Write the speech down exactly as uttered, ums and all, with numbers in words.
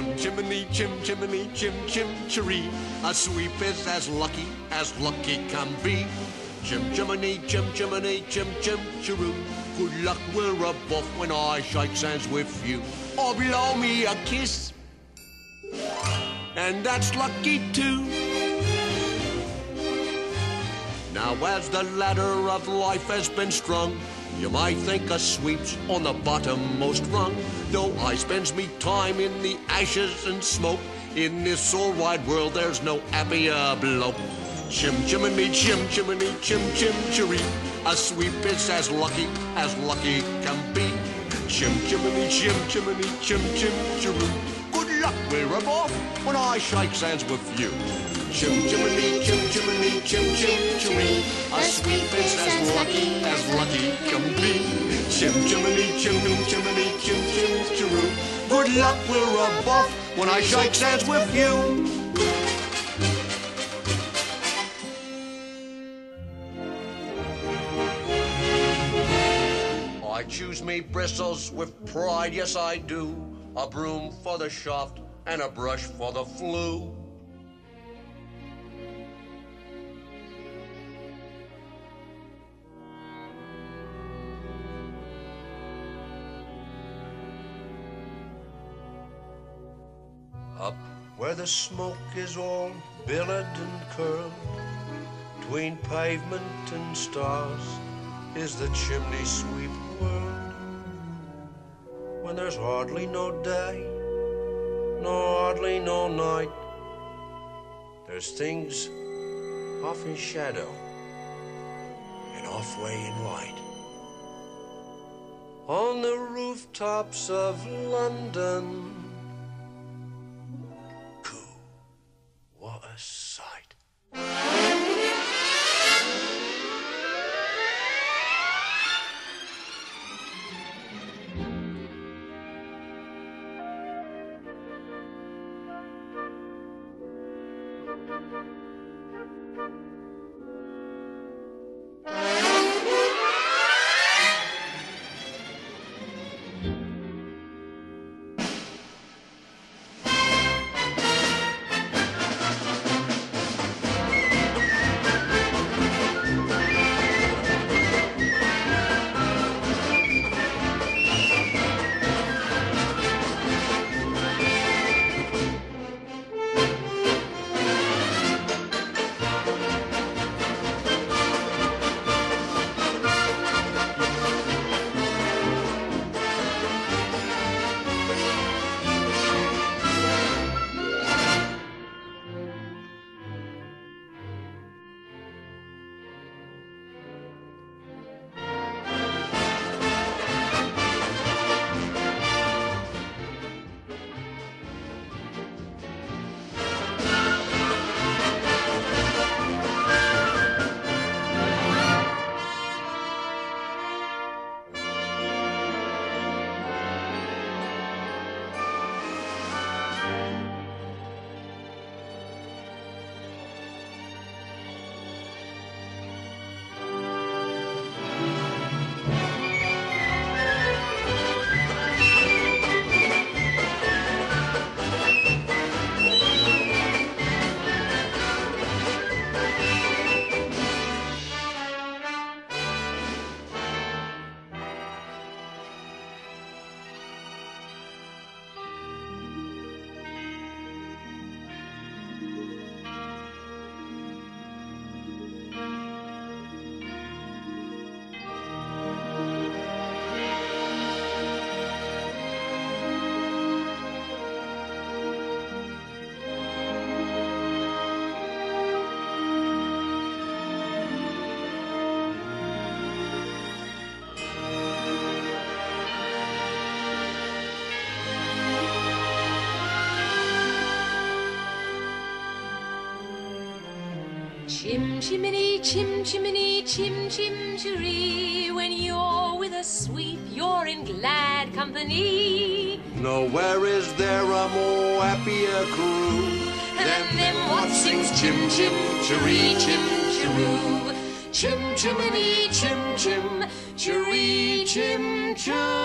Chim chiminy, chim chiminy, chim chim cheree. A sweep is as lucky as lucky can be. Chim chiminy, chim chiminy, chim chim cheroo. Good luck, we're above when I shake hands with you. Or blow me a kiss, and that's lucky too. Now as the ladder of life has been strung, you might think a sweep's on the bottommost rung. Though I spends me time in the ashes and smoke, in this all wide world there's no happier bloke. Chim chiminy, chim chiminy, chim chim cheree. A sweep is as lucky as lucky can be. Chim chiminy, chim chiminy, chim chim cheree. Good luck, we're above when I shake hands with you. Chim chiminy, chim chiminy, chim chim cheree. A sweep is as lucky as lucky can be. Chim chiminy, chim chiminy, chim chim cheree. Good luck, we're above when I shake hands with you. I choose me bristles with pride, yes I do. A broom for the shaft and a brush for the flue. Up where the smoke is all billowed and curled, between pavement and stars is the chimney sweep world. When there's hardly no day, no hardly no night, there's things off in shadow and halfway in light. On the rooftops of London, sight. Chim chiminy, chim chiminy, chim chim cheree. When you're with a sweep, you're in glad company. Nowhere is there a more happier crew than them what sings chim chim cheree, chim cheroo. Chim chiminy, chim chim cheree, chim cheroo.